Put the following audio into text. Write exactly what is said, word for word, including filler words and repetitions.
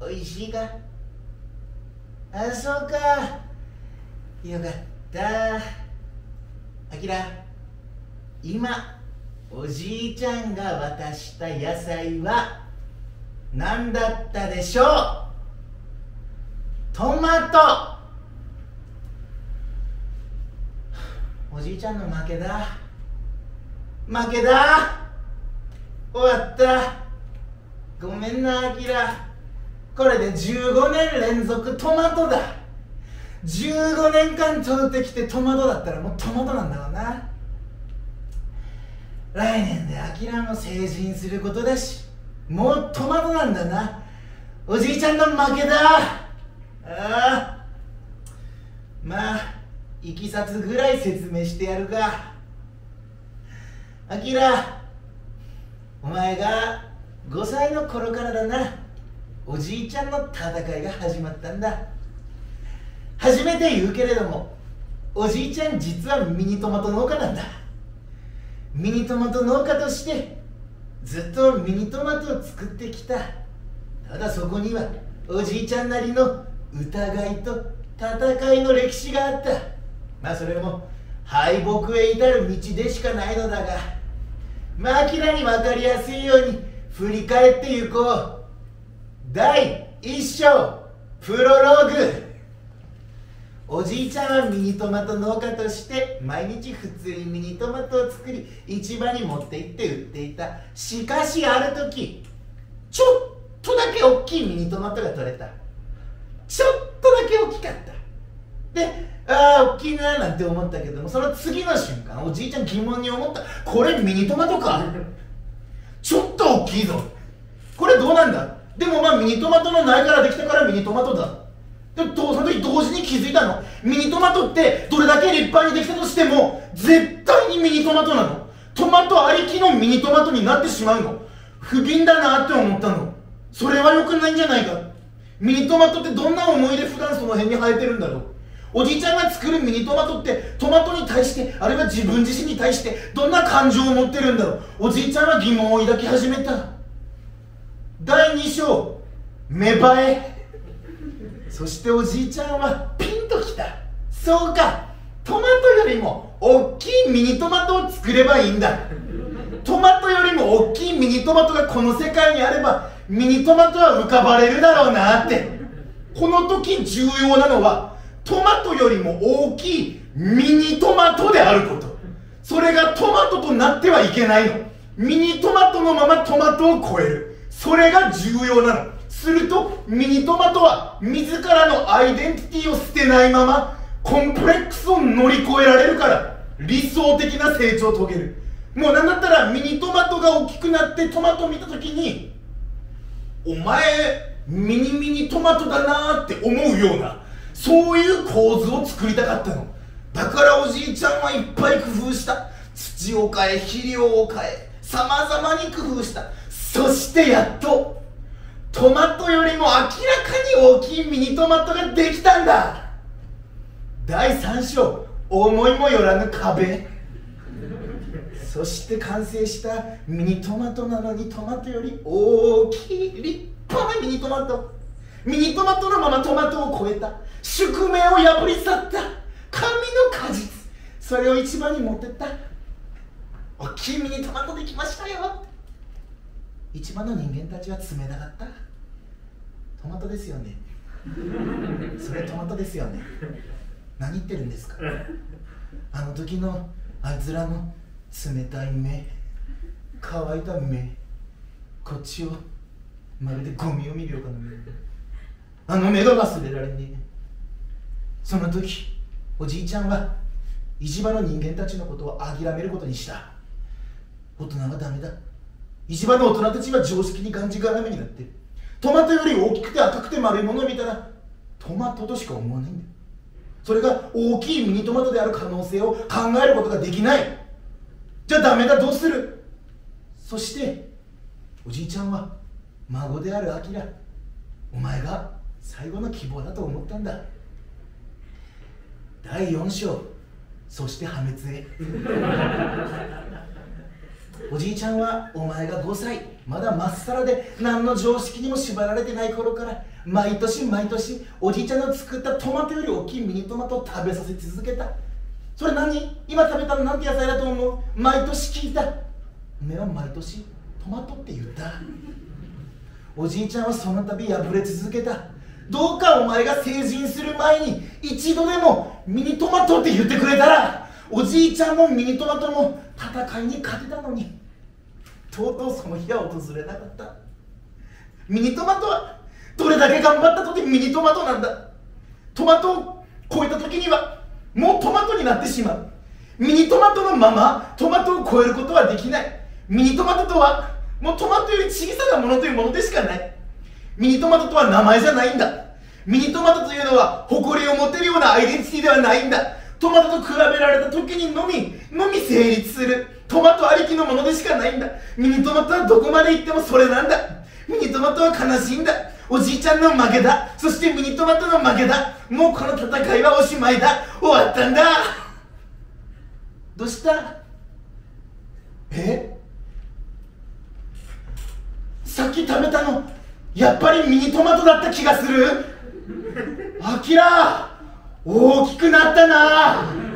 おいしいか。あ、そうか。よかった。あきら、今、おじいちゃんが渡した野菜は何だったでしょう？トマト。おじいちゃんの負けだ。負けだ。終わった。ごめんな、あきら。これでじゅうごねん連続トマトだ。じゅうごねんかん取ってきてトマトだったらもうトマトなんだろうな。来年でアキラも成人することだし、もうトマトなんだな。おじいちゃんの負けだ。ああ、まあいきさつぐらい説明してやるか。アキラ、お前がごさいの頃からだな、おじいちゃんの戦いが始まったんだ。初めて言うけれども、おじいちゃん実はミニトマト農家なんだ。ミニトマト農家としてずっとミニトマトを作ってきた。ただそこにはおじいちゃんなりの疑いと戦いの歴史があった。まあそれも敗北へ至る道でしかないのだが、まあ明らかに分かりやすいように振り返ってゆこう。だいいっしょうプロローグ。おじいちゃんはミニトマト農家として毎日普通にミニトマトを作り市場に持って行って売っていた。しかしある時、ちょっとだけ大きいミニトマトが取れた。ちょっとだけ大きかった。で、ああ大きいななんて思ったけども、その次の瞬間おじいちゃん疑問に思った。これミニトマトか。ちょっと大きいぞ。これどうなんだ。でもまあミニトマトの苗からできたからミニトマトだ。でもその時同時に気づいたの。ミニトマトってどれだけ立派にできたとしても絶対にミニトマトなの。トマトありきのミニトマトになってしまうの。不憫だなって思ったの。それは良くないんじゃないか。ミニトマトってどんな思いで普段その辺に生えてるんだろう。おじいちゃんが作るミニトマトってトマトに対して、あるいは自分自身に対してどんな感情を持ってるんだろう。おじいちゃんは疑問を抱き始めた。だいにしょう芽生え。そしておじいちゃんはピンときた。そうか、トマトよりも大きいミニトマトを作ればいいんだ。トマトよりも大きいミニトマトがこの世界にあればミニトマトは浮かばれるだろうなって。この時重要なのはトマトよりも大きいミニトマトであること。それがトマトとなってはいけないの。ミニトマトのままトマトを超える、それが重要なの。するとミニトマトは自らのアイデンティティを捨てないままコンプレックスを乗り越えられるから理想的な成長を遂げる。もうなんだったらミニトマトが大きくなってトマトを見た時に、お前ミニミニトマトだなーって思うような、そういう構図を作りたかったの。だからおじいちゃんはいっぱい工夫した。土を変え、肥料を変え、さまざまに工夫した。そしてやっとトマトよりも明らかに大きいミニトマトができたんだ。だいさんしょう思いもよらぬ壁。そして完成したミニトマトなのにトマトより大きい立派なミニトマト。ミニトマトのままトマトを超えた。宿命を破り去った神の果実。それを市場に持ってった。大きいミニトマトできましたよ。市場の人間たちは冷たかった。トマトですよね。それトマトですよね。何言ってるんですか。あの時のあいつらの冷たい目、乾いた目、こっちをまるでゴミを見るような目、あの目が忘れられねえ。その時おじいちゃんは市場の人間たちのことを諦めることにした。大人はダメだ。市場の大人たちは常識にがんじがらめになってる。トマトより大きくて赤くて丸いものを見たらトマトとしか思わないんだよ。それが大きいミニトマトである可能性を考えることができない。じゃあダメだ、どうする。そしておじいちゃんは孫であるアキラ、お前が最後の希望だと思ったんだ。だいよんしょうそして破滅へ。おじいちゃんはお前がごさい、まだまっさらで何の常識にも縛られてない頃から毎年毎年おじいちゃんの作ったトマトより大きいミニトマトを食べさせ続けた。それ何？今食べたのなんて野菜だと思う？毎年聞いた。お前は毎年トマトって言った。おじいちゃんはその度破れ続けた。どうかお前が成人する前に一度でもミニトマトって言ってくれたら、おじいちゃんもミニトマトも戦いに勝てたのに。とうとうその日は訪れなかった。ミニトマトはどれだけ頑張ったとてミニトマトなんだ。トマトを超えた時にはもうトマトになってしまう。ミニトマトのままトマトを超えることはできない。ミニトマトとはもうトマトより小さなものというものでしかない。ミニトマトとは名前じゃないんだ。ミニトマトというのは誇りを持てるようなアイデンティティではないんだ。トマトと比べられた時にのみのみ成立するトマトありきのものでしかないんだ。ミニトマトはどこまで行ってもそれなんだ。ミニトマトは悲しいんだ。おじいちゃんの負けだ。そしてミニトマトの負けだ。もうこの戦いはおしまいだ。終わったんだ。どうした？え？さっき食べたのやっぱりミニトマトだった気がする。あきら、大きくなったな。